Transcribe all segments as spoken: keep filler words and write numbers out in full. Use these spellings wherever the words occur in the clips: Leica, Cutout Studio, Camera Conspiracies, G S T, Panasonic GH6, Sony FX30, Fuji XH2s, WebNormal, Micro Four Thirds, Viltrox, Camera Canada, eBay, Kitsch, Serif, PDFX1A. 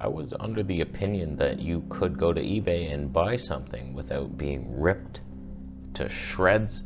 I was under the opinion that you could go to eBay and buy something without being ripped to shreds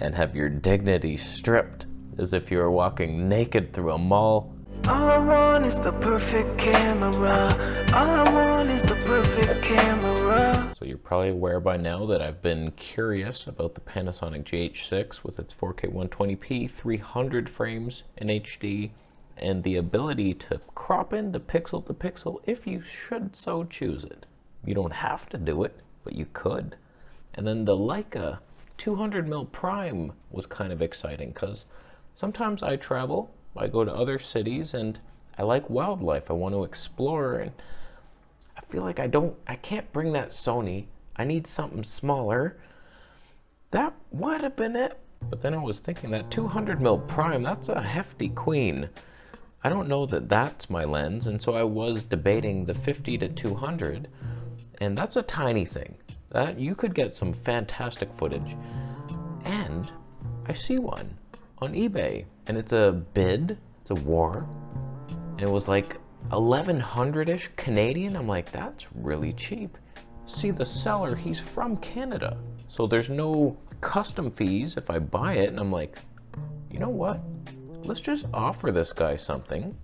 and have your dignity stripped as if you were walking naked through a mall. All I want is the perfect camera. All I want is the perfect camera. So you're probably aware by now that I've been curious about the Panasonic G H six with its four K one twenty P, three hundred frames in H D, and the ability to crop in the pixel to pixel if you should so choose it. You don't have to do it, but you could. And then the Leica two hundred millimeter prime was kind of exciting because sometimes I travel, I go to other cities, and I like wildlife. I want to explore, and I feel like I don't, I can't bring that Sony. I need something smaller. That might have been it. But then I was thinking that two hundred millimeter prime, that's a hefty queen. I don't know that that's my lens, and so I was debating the fifty to two hundred, and that's a tiny thing. That you could get some fantastic footage. And I see one on eBay, and it's a bid, it's a war, and it was like eleven hundred-ish Canadian. I'm like, that's really cheap. See the seller, he's from Canada, so there's no custom fees if I buy it, and I'm like, you know what? Let's just offer this guy something.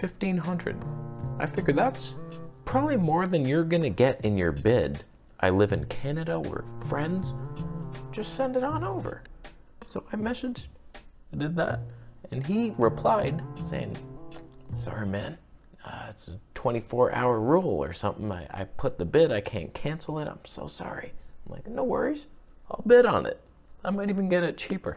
fifteen hundred. I figure that's probably more than you're gonna get in your bid. I live in Canada, we're friends, just send it on over. So I messaged, I did that, and he replied saying, sorry man, uh, it's a twenty-four hour rule or something. I, I put the bid, I can't cancel it, I'm so sorry. I'm like, no worries, I'll bid on it. I might even get it cheaper.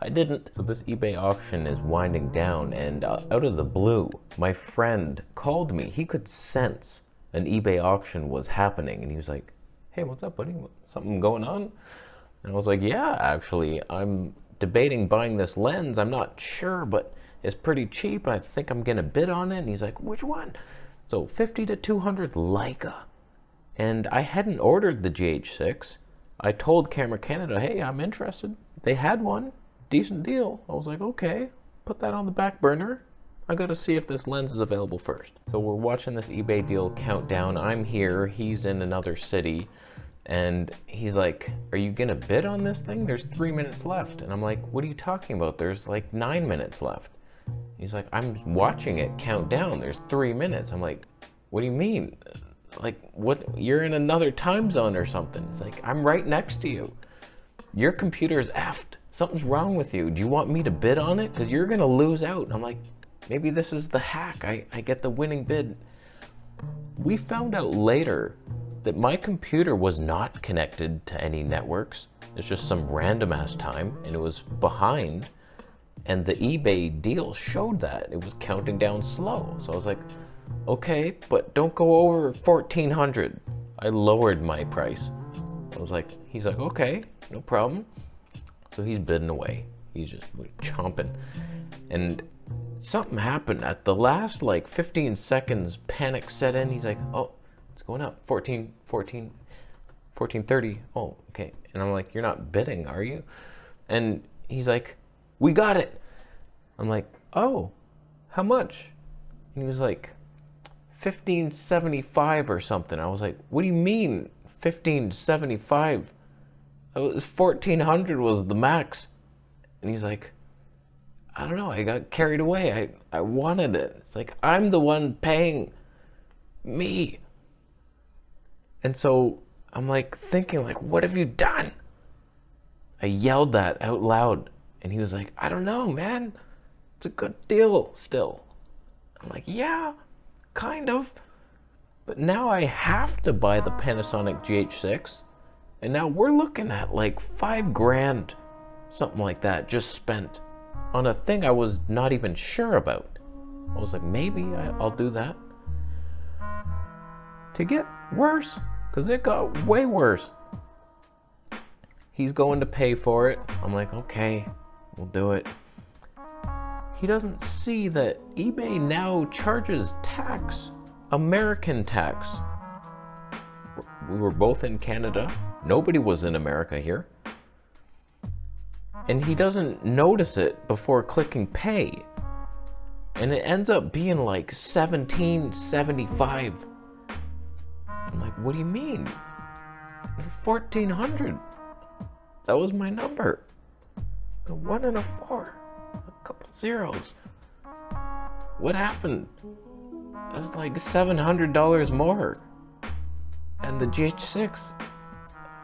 I didn't. So this eBay auction is winding down, and uh, out of the blue, my friend called me. He could sense an eBay auction was happening, and he was like, hey, what's up, buddy? Something going on? And I was like, yeah, actually, I'm debating buying this lens. I'm not sure, but it's pretty cheap. I think I'm gonna bid on it. And he's like, which one? So fifty to two hundred Leica. And I hadn't ordered the G H six. I told Camera Canada, hey, I'm interested. They had one, decent deal. I was like, okay, put that on the back burner. I gotta see if this lens is available first. So we're watching this eBay deal countdown. I'm here, he's in another city. And he's like, are you gonna bid on this thing? There's three minutes left. And I'm like, what are you talking about? There's like nine minutes left. He's like, I'm watching it count down. There's three minutes. I'm like, what do you mean? Like, what, you're in another time zone or something. It's like, I'm right next to you. Your computer's effed. Something's wrong with you. Do you want me to bid on it? Because you're gonna lose out. And I'm like, maybe this is the hack. I, I get the winning bid. We found out later that my computer was not connected to any networks. It's just some random ass time, and it was behind. And the eBay deal showed that. It was counting down slow. So I was like, okay, but don't go over fourteen hundred. I lowered my price. I was like, he's like, okay, no problem. So he's bidding away. He's just like chomping. And something happened at the last like fifteen seconds, panic set in. He's like, oh, it's going up, fourteen, fourteen, fourteen thirty. Oh, okay. And I'm like, you're not bidding, are you? And he's like, we got it. I'm like, oh, how much? And he was like, fifteen seventy-five or something. I was like, what do you mean fifteen seventy-five? It was fourteen hundred was the max. And he's like, I don't know, I got carried away. I, I wanted it. It's like, I'm the one paying, me. And so I'm like thinking like, what have you done? I yelled that out loud. And he was like, I don't know, man. It's a good deal still. I'm like, yeah, kind of, but now I have to buy the Panasonic G H six, and now we're looking at like five grand, something like that, just spent on a thing I was not even sure about. I was like, maybe I, I'll do that. To get worse, because it got way worse. He's going to pay for it. I'm like, okay, we'll do it. He doesn't see that eBay now charges tax, American tax. We were both in Canada. Nobody was in America here. And he doesn't notice it before clicking pay. and it ends up being like seventeen seventy-five. I'm like, what do you mean? fourteen hundred. That was my number. A one and a four. A couple zeros. What happened? That's like seven hundred dollars more. And the G H six.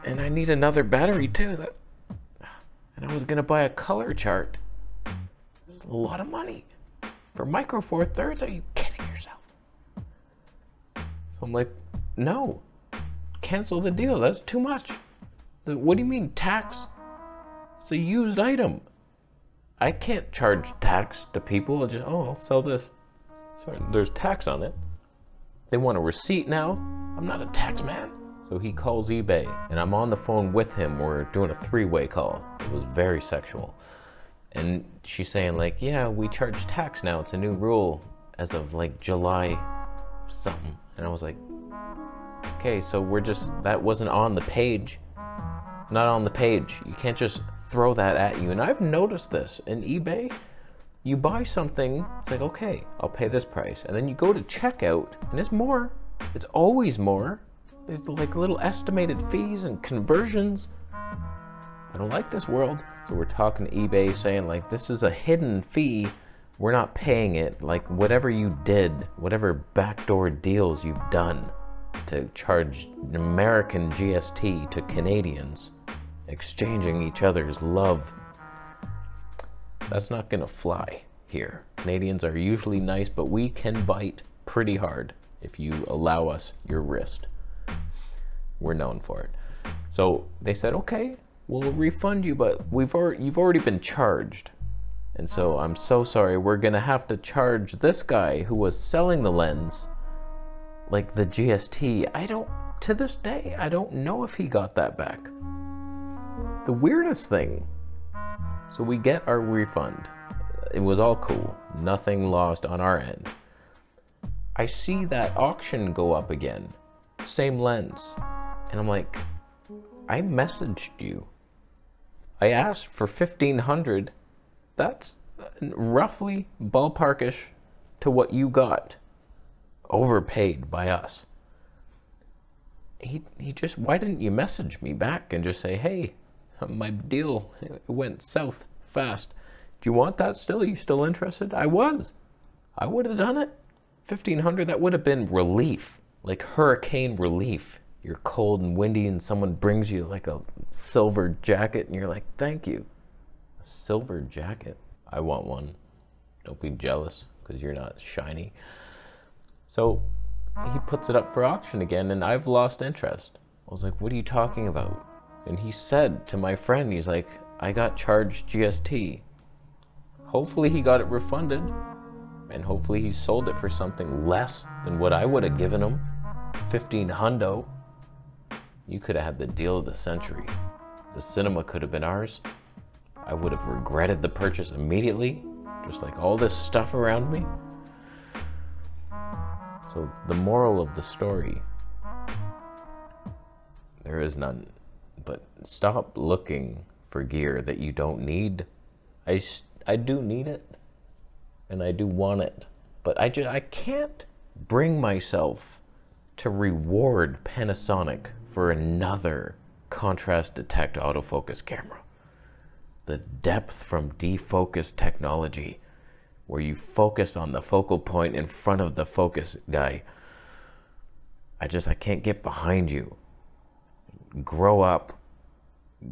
And I need another battery too. That, and I was gonna buy a color chart. That's a lot of money. For Micro Four Thirds, are you kidding yourself? So I'm like, no. Cancel the deal, that's too much. What do you mean tax? It's a used item. I can't charge tax to people. Just, oh, I'll sell this. Sorry, there's tax on it. They want a receipt now. I'm not a tax man. So he calls eBay and I'm on the phone with him. We're doing a three-way call. It was very sexual. And she's saying like, yeah, we charge tax now. It's a new rule as of like July something. And I was like, okay, so we're just, that wasn't on the page. Not on the page. You can't just throw that at you. And I've noticed this in eBay. You buy something, it's like, okay, I'll pay this price. And then you go to checkout and it's more. It's always more. There's like little estimated fees and conversions. I don't like this world. So we're talking to eBay saying like, this is a hidden fee. We're not paying it. Like whatever you did, whatever backdoor deals you've done to charge American G S T to Canadians, exchanging each other's love. That's not gonna fly here. Canadians are usually nice, but we can bite pretty hard if you allow us your wrist. We're known for it. So they said, okay, we'll refund you, but we've already, you've already been charged. And so I'm so sorry, we're gonna have to charge this guy who was selling the lens, like the G S T. I don't, to this day, I don't know if he got that back. The weirdest thing. So we get our refund. It was all cool, nothing lost on our end. I see that auction go up again, same lens. And I'm like, I messaged you. I asked for fifteen hundred. That's roughly ballparkish to what you got. Overpaid by us. He, he just, why didn't you message me back and just say, hey, my deal went south fast. Do you want that still? Are you still interested? I was. I would have done it. fifteen hundred, that would have been relief. Like hurricane relief. You're cold and windy and someone brings you like a silver jacket and you're like, thank you. A silver jacket? I want one. Don't be jealous because you're not shiny. So he puts it up for auction again and I've lost interest. I was like, what are you talking about? And he said to my friend, he's like, I got charged G S T. Hopefully he got it refunded and hopefully he sold it for something less than what I would have given him. fifteen hundo. You could have had the deal of the century. The cinema could have been ours. I would have regretted the purchase immediately, just like all this stuff around me. So the moral of the story, there is none, but stop looking for gear that you don't need. I, I do need it and I do want it, but I just, I can't bring myself to reward Panasonic for another contrast detect autofocus camera. The depth from defocus technology, where you focus on the focal point in front of the focus guy. I just, I can't get behind you. Grow up.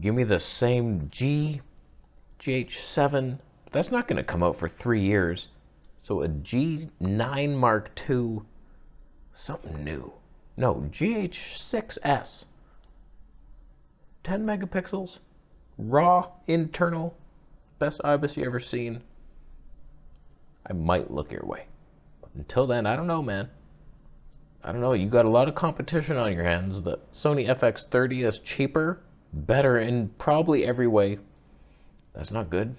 Give me the same G, G H seven. That's not gonna come out for three years. So a G nine mark two, something new. No, G H six S. ten megapixels, raw, internal, best I B I S you ever seen. I might look your way. But until then, I don't know, man. I don't know, you got a lot of competition on your hands. The Sony F X thirty is cheaper, better in probably every way. That's not good.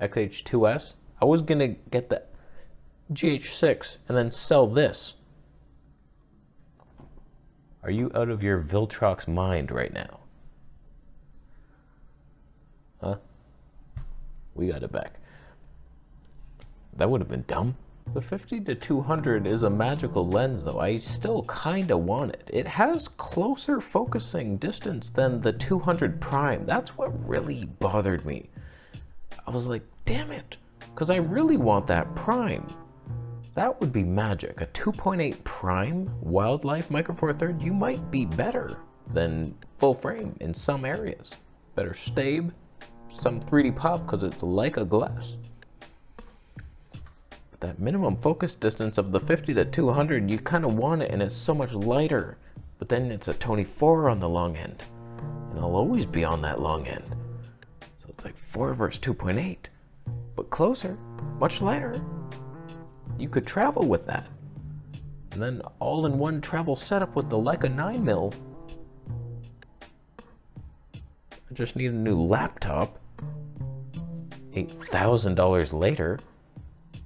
X H two S, I was gonna get the G H six and then sell this. Are you out of your Viltrox mind right now? Huh? We got it back. That would have been dumb. The fifty to two hundred is a magical lens though, I still kinda want it. It has closer focusing distance than the two hundred prime, that's what really bothered me. I was like, damn it, because I really want that prime. That would be magic, a two point eight prime wildlife Micro Four Third, you might be better than full frame in some areas. Better stabe, some three D pop because it's Leica glass. That minimum focus distance of the fifty to two hundred, you kind of want it and it's so much lighter, but then it's a twenty-four on the long end and I'll always be on that long end. So it's like four versus two point eight, but closer, much lighter. You could travel with that. And then all in one travel setup with the Leica nine millimeter. I just need a new laptop, eight thousand dollars later.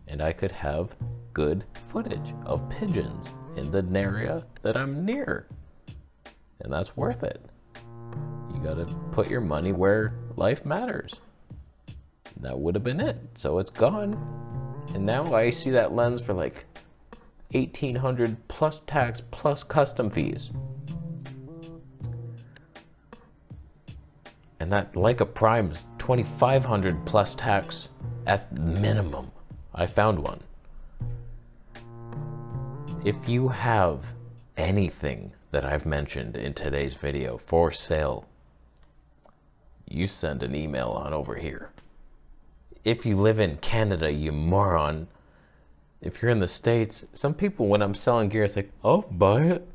And I could have good footage of pigeons in the area that I'm near. And that's worth it. You gotta put your money where life matters. That would have been it, so it's gone. And now I see that lens for like eighteen hundred dollars plus tax plus custom fees. And that Leica Prime is twenty-five hundred dollars plus tax at minimum. I found one. If you have anything that I've mentioned in today's video for sale, you send an email on over here. If you live in Canada, you moron. If you're in the States, some people, when I'm selling gear, it's like, oh, buy it.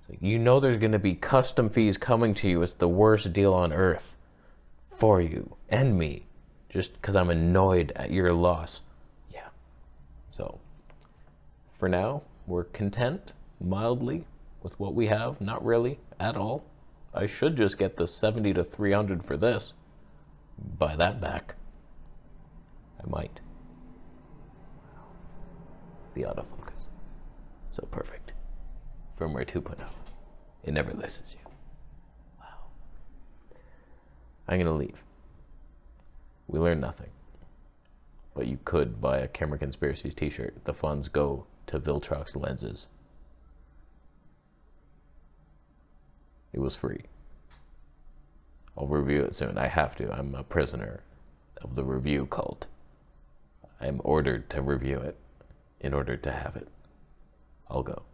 It's like, you know there's gonna be custom fees coming to you. It's the worst deal on earth for you and me, just because I'm annoyed at your loss. So for now, we're content mildly with what we have. Not really at all. I should just get the seventy to three hundred for this. Buy that back. I might. The autofocus. So perfect. Firmware two point oh. It never listens you. Wow. I'm gonna leave. We learned nothing. But you could buy a Camera Conspiracies t-shirt. The funds go to Viltrox lenses. It was free. I'll review it soon. I have to. I'm a prisoner of the review cult. I'm ordered to review it in order to have it. I'll go.